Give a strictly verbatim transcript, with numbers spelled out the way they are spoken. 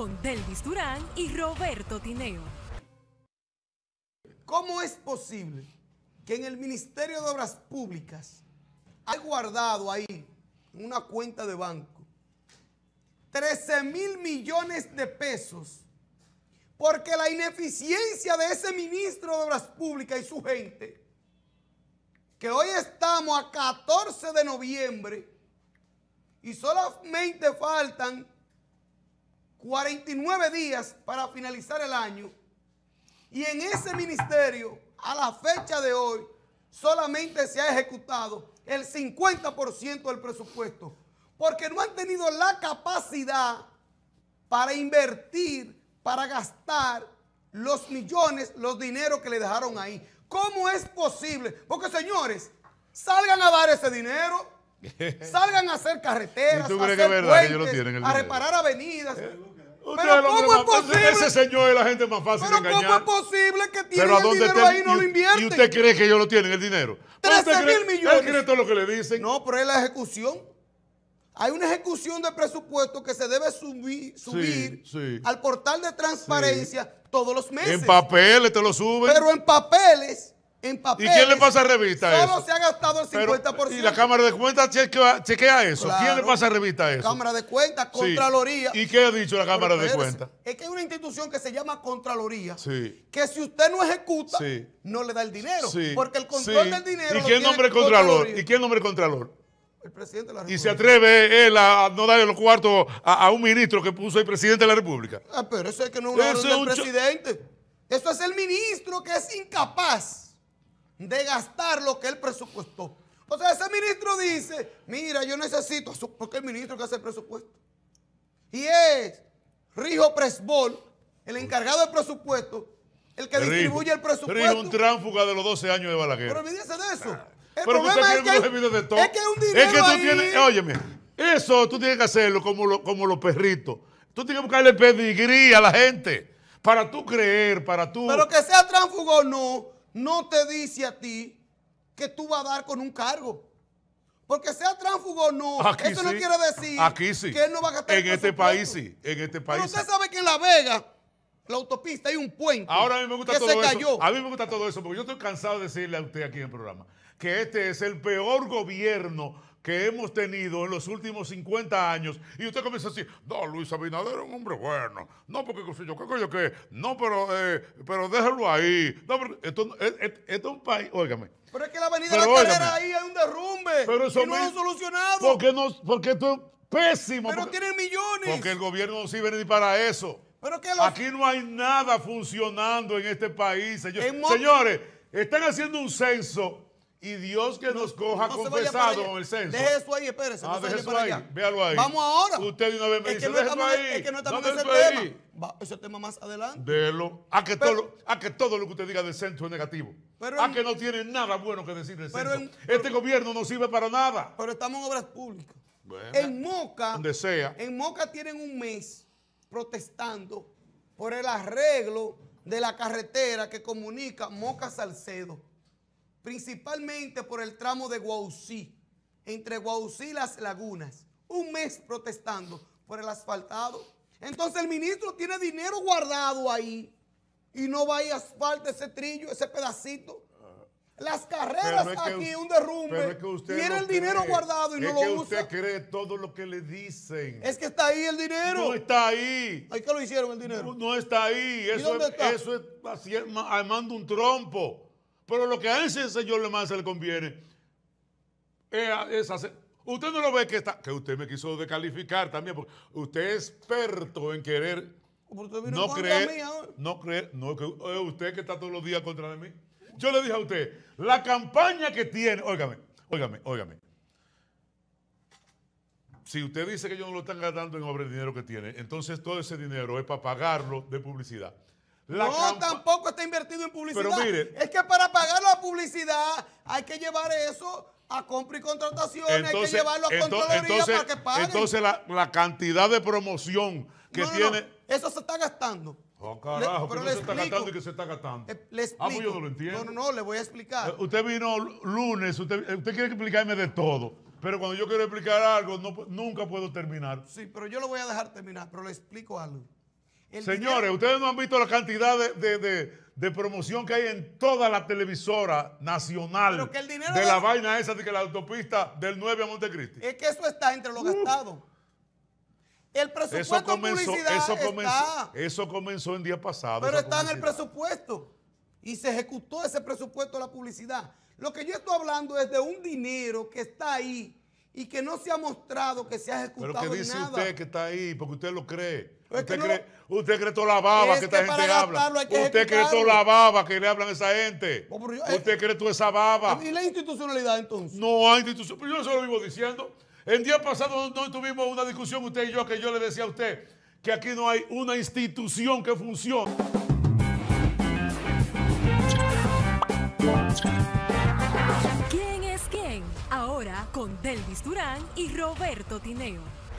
con Delvis Durán y Roberto Tineo. ¿Cómo es posible que en el Ministerio de Obras Públicas hay guardado ahí, en una cuenta de banco, trece mil millones de pesos? Porque la ineficiencia de ese ministro de Obras Públicas y su gente, que hoy estamos a catorce de noviembre y solamente faltan cuarenta y nueve días para finalizar el año, y en ese ministerio a la fecha de hoy solamente se ha ejecutado el cincuenta por ciento del presupuesto, porque no han tenido la capacidad para invertir, para gastar los millones, los dineros que le dejaron ahí. ¿Cómo es posible? Porque, señores, salgan a dar ese dinero, salgan a hacer carreteras, a hacer puentes, a reparar avenidas. Pero ¿cómo es posible? Ese señor es la gente más fácil de engañar. Pero ¿cómo es posible que tienen el dinero ahí y no lo invierten? ¿Y usted cree que ellos lo tienen, el dinero? trece mil millones. ¿Él cree todo lo que le dicen? No, pero es la ejecución. Hay una ejecución de presupuesto que se debe subir, subir sí, sí. al portal de transparencia sí. todos los meses. En papeles te lo suben. Pero en papeles, en papeles. ¿Y quién le pasa a revista solo eso? Solo se ha gastado el cincuenta por ciento. Pero, y la Cámara de Cuentas chequea, chequea eso. Claro. ¿Quién le pasa a revista eso? Cámara de Cuentas, Contraloría. Sí. ¿Y qué ha dicho la Cámara pero, de Cuentas? Es que hay una institución que se llama Contraloría, sí. que si usted no ejecuta, sí. no le da el dinero. Sí. Porque el control sí. del dinero ¿Y quién nombra el Contralor? ¿Y quién nombra el Contralor? El presidente de la República. Y se atreve él a no darle los cuartos a, a un ministro que puso el presidente de la República. Ah, pero eso es que no es una orden del presidente. Eso es el ministro que es incapaz de gastar lo que él presupuestó. O sea, ese ministro dice, mira, yo necesito, porque el ministro que hace el presupuesto. Y es Rijo Presbol, el encargado del presupuesto, el que Rijo, distribuye el presupuesto. Rijo, un tránfuga de los doce años de Balaguer. Pero olvídense de eso. Ah. El pero problema es que, es que un dinero es que tú ahí... tienes, óyeme, eso tú tienes que hacerlo como, lo, como los perritos. Tú tienes que buscarle pedigrí a la gente para tú creer, para tú... Pero que sea tránfugo o no, no te dice a ti que tú vas a dar con un cargo. Porque sea tránfugo o no, aquí eso sí. no quiere decir aquí sí. que él no va a gastar. En este país sí, en este país Pero usted sí. sabe que en La Vega... la autopista, hay un puente Ahora a mí me gusta que todo se eso. cayó. A mí me gusta todo eso, porque yo estoy cansado de decirle a usted aquí en el programa que este es el peor gobierno que hemos tenido en los últimos cincuenta años. Y usted comienza a decir, no, Luis Abinader es un hombre bueno. No, porque yo creo que yo qué. No, pero, eh, pero déjalo ahí. No, porque esto, esto, esto es un país, óigame. Pero es que la avenida pero, de la óigame. Carrera ahí hay un derrumbe. Pero eso y no me... lo han solucionado. Porque, no, porque esto es pésimo. Pero porque, tienen millones. Porque el gobierno no sirve ni para eso. Pero que los... Aquí no hay nada funcionando en este país, señores. Mon... Señores, están haciendo un censo y Dios que no, nos coja no confesado con el censo. Deje eso ahí, espérese. Ah, no deje eso ahí, allá. véalo ahí. Vamos ahora. Usted una vez me es dice, que no estamos, ahí. Es que no estamos en ese tema. Ahí. Va, ese tema más adelante. Déjelo. A que, pero, todo, a que todo lo que usted diga del censo es negativo. Pero, a que no tiene nada bueno que decir del censo. En, pero, este gobierno no sirve para nada. Pero estamos en obras públicas. Bueno, en Moca, donde sea. En Moca tienen un mes protestando por el arreglo de la carretera que comunica Moca-Salcedo, principalmente por el tramo de Guausí, entre Guausí y Las Lagunas. Un mes protestando por el asfaltado. Entonces el ministro tiene dinero guardado ahí y no va a ir a asfalto ese trillo, ese pedacito. Las carreras es que, aquí, un derrumbe, tiene es que el dinero cree. guardado y es no lo que usa. Usted cree todo lo que le dicen. Es que está ahí el dinero. No está ahí. ¿Ay, qué lo hicieron el dinero? No, no está ahí. Eso es, está? eso es así, armando un trompo. Pero lo que a ese señor le más se le conviene es, es hacer... Usted no lo ve que está... Que usted me quiso descalificar también, porque usted es experto en querer... No creer, no creer... No creer... No, usted que está todos los días contra de mí. Yo le dije a usted, la campaña que tiene, óigame, óigame, óigame. Si usted dice que ellos no lo están gastando en obra el dinero que tiene, entonces todo ese dinero es para pagarlo de publicidad. La no, tampoco está invertido en publicidad. Pero mire, es que para pagar la publicidad hay que llevar eso a compra y contrataciones, entonces, hay que llevarlo a entonces, Contraloría entonces, para que paguen. Entonces la, la cantidad de promoción que no, no, tiene... No, eso se está gastando. Oh, carajo, le, pero que no se está gastando y que se está gastando. Eh, le explico. Ah, pues yo no lo entiendo. No, no, no, le voy a explicar. Usted vino lunes, usted, usted quiere explicarme de todo, pero cuando yo quiero explicar algo, no, nunca puedo terminar. Sí, pero yo lo voy a dejar terminar, pero le explico algo. El Señores, dinero... ustedes no han visto la cantidad de, de, de, de promoción que hay en toda la televisora nacional que el dinero de la de... vaina esa de que la autopista del nueve a Montecristi. Es que eso está entre los uh. gastados. El presupuesto eso comenzó, de eso comenzó, está, eso comenzó en día pasado. Pero está publicidad. en el presupuesto. Y se ejecutó ese presupuesto de la publicidad. Lo que yo estoy hablando es de un dinero que está ahí y que no se ha mostrado que se ha ejecutado. Pero que dice nada. usted que está ahí, porque usted lo cree. Pues usted, no cree lo... usted cree toda la baba es que, que esta gente habla. Usted ejecutarlo. cree toda la baba que le hablan a esa gente. No, yo, es... Usted cree toda esa baba. ¿Y la institucionalidad entonces? No hay institucionalidad. Yo se lo vivo diciendo. El día pasado no tuvimos una discusión usted y yo que yo le decía a usted que aquí no hay una institución que funcione. ¿Quién es quién? Ahora con Delvis Durán y Roberto Tineo.